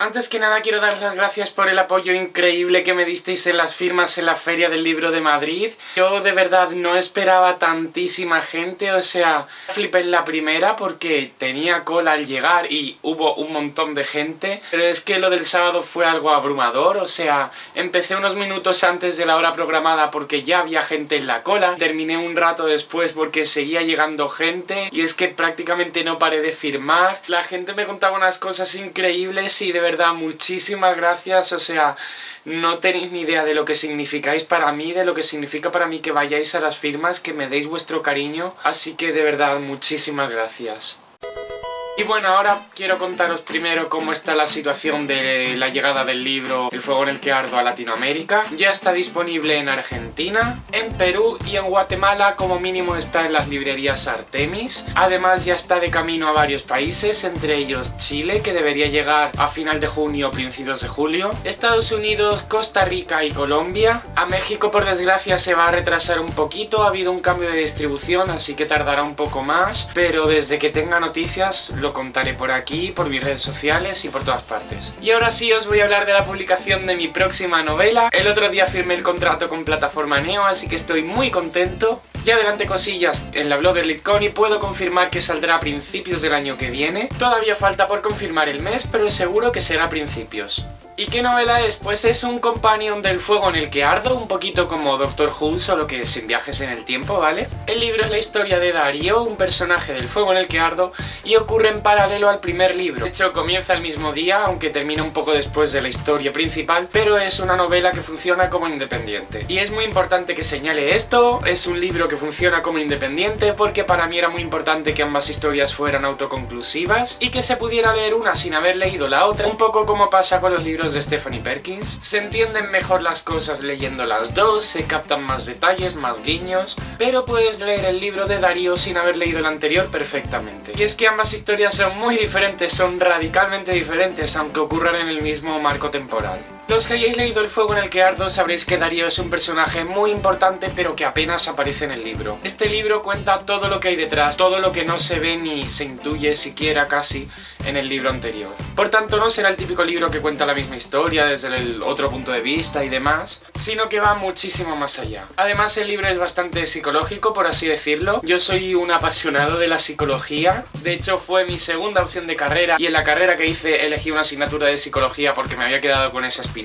Antes que nada quiero dar las gracias por el apoyo increíble que me disteis en las firmas en la Feria del Libro de Madrid. Yo de verdad no esperaba tantísima gente, o sea, flipé en la primera porque tenía cola al llegar y hubo un montón de gente. Pero es que lo del sábado fue algo abrumador, o sea, empecé unos minutos antes de la hora programada porque ya había gente en la cola. Terminé un rato después porque seguía llegando gente y es que prácticamente no paré de firmar. La gente me contaba unas cosas increíbles y de verdad, muchísimas gracias, o sea, no tenéis ni idea de lo que significáis para mí, de lo que significa para mí que vayáis a las firmas, que me deis vuestro cariño, así que de verdad, muchísimas gracias. Y bueno, ahora quiero contaros primero cómo está la situación de la llegada del libro El fuego en el que ardo a Latinoamérica. Ya está disponible en Argentina, en Perú y en Guatemala, como mínimo está en las librerías Artemis. Además ya está de camino a varios países, entre ellos Chile, que debería llegar a final de junio o principios de julio, Estados Unidos, Costa Rica y Colombia. A México, por desgracia, se va a retrasar un poquito, ha habido un cambio de distribución, así que tardará un poco más, pero desde que tenga noticias lo contaré por aquí, por mis redes sociales y por todas partes. Y ahora sí os voy a hablar de la publicación de mi próxima novela. El otro día firmé el contrato con Plataforma Neo, así que estoy muy contento. Ya adelante cosillas en la Blogger Litconi, puedo confirmar que saldrá a principios del año que viene. Todavía falta por confirmar el mes, pero es seguro que será a principios. ¿Y qué novela es? Pues es un companion del fuego en el que ardo, un poquito como Doctor Who, solo que sin viajes en el tiempo, ¿vale? El libro es la historia de Darío, un personaje del fuego en el que ardo, y ocurre en paralelo al primer libro. De hecho, comienza el mismo día, aunque termina un poco después de la historia principal, pero es una novela que funciona como independiente. Y es muy importante que señale esto, es un libro que funciona como independiente, porque para mí era muy importante que ambas historias fueran autoconclusivas, y que se pudiera leer una sin haber leído la otra, un poco como pasa con los libros de Stephanie Perkins. Se entienden mejor las cosas leyendo las dos, se captan más detalles, más guiños, pero puedes leer el libro de Darío sin haber leído el anterior perfectamente. Y es que ambas historias son muy diferentes, son radicalmente diferentes, aunque ocurran en el mismo marco temporal. Los que hayáis leído El fuego en el que ardo sabréis que Darío es un personaje muy importante pero que apenas aparece en el libro. Este libro cuenta todo lo que hay detrás, todo lo que no se ve ni se intuye siquiera casi en el libro anterior. Por tanto, no será el típico libro que cuenta la misma historia desde el otro punto de vista y demás, sino que va muchísimo más allá. Además, el libro es bastante psicológico, por así decirlo. Yo soy un apasionado de la psicología, de hecho fue mi segunda opción de carrera y en la carrera que hice elegí una asignatura de psicología porque me había quedado con esa espinita.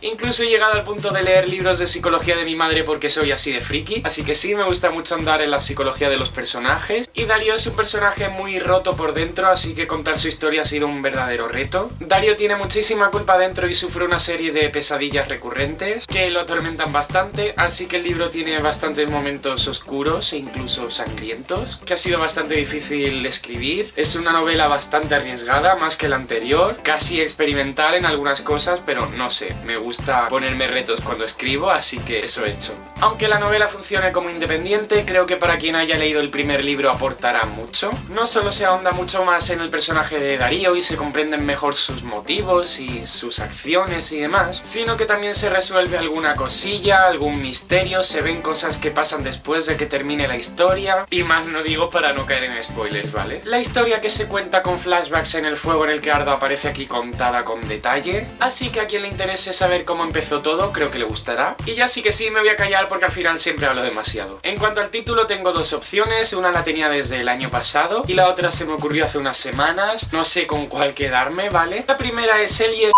Incluso he llegado al punto de leer libros de psicología de mi madre porque soy así de friki, así que sí, me gusta mucho andar en la psicología de los personajes. Y Darío es un personaje muy roto por dentro, así que contar su historia ha sido un verdadero reto. Darío tiene muchísima culpa dentro y sufre una serie de pesadillas recurrentes que lo atormentan bastante, así que el libro tiene bastantes momentos oscuros e incluso sangrientos, que ha sido bastante difícil escribir. Es una novela bastante arriesgada, más que la anterior, casi experimental en algunas cosas, pero no sé, me gusta ponerme retos cuando escribo, así que eso he hecho. Aunque la novela funcione como independiente, creo que para quien haya leído el primer libro aportará mucho. No solo se ahonda mucho más en el personaje de Darío y se comprenden mejor sus motivos y sus acciones y demás, sino que también se resuelve alguna cosilla, algún misterio, se ven cosas que pasan después de que termine la historia, y más no digo para no caer en spoilers, ¿vale? La historia que se cuenta con flashbacks en El fuego en el que ardo aparece aquí contada con detalle, así que a quien le interese saber cómo empezó todo, creo que le gustará. Y ya sí que sí, me voy a callar porque al final siempre hablo demasiado. En cuanto al título, tengo dos opciones, una la tenía desde el año pasado y la otra se me ocurrió hace unas semanas, no sé con cuál quedarme, ¿vale? La primera es El hielo,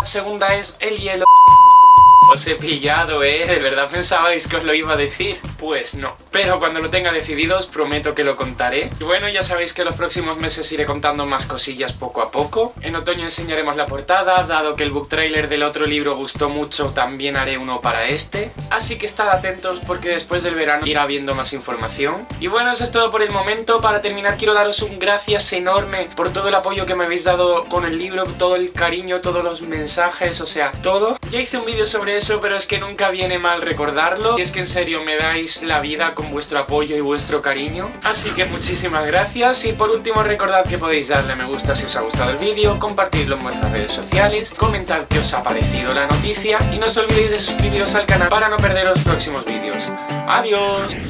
la segunda es El hielo. Os he pillado, ¿eh? ¿De verdad pensabais que os lo iba a decir? Pues no. Pero cuando lo tenga decidido os prometo que lo contaré. Y bueno, ya sabéis que en los próximos meses iré contando más cosillas poco a poco. En otoño enseñaremos la portada, dado que el book trailer del otro libro gustó mucho, también haré uno para este. Así que estad atentos porque después del verano irá habiendo más información. Y bueno, eso es todo por el momento. Para terminar quiero daros un gracias enorme por todo el apoyo que me habéis dado con el libro, todo el cariño, todos los mensajes, o sea, todo. Ya hice un vídeo sobre eso, pero es que nunca viene mal recordarlo, y es que en serio me dais la vida con vuestro apoyo y vuestro cariño, así que muchísimas gracias. Y por último, recordad que podéis darle a me gusta si os ha gustado el vídeo, compartirlo en vuestras redes sociales, comentad qué os ha parecido la noticia y no os olvidéis de suscribiros al canal para no perder los próximos vídeos. ¡Adiós!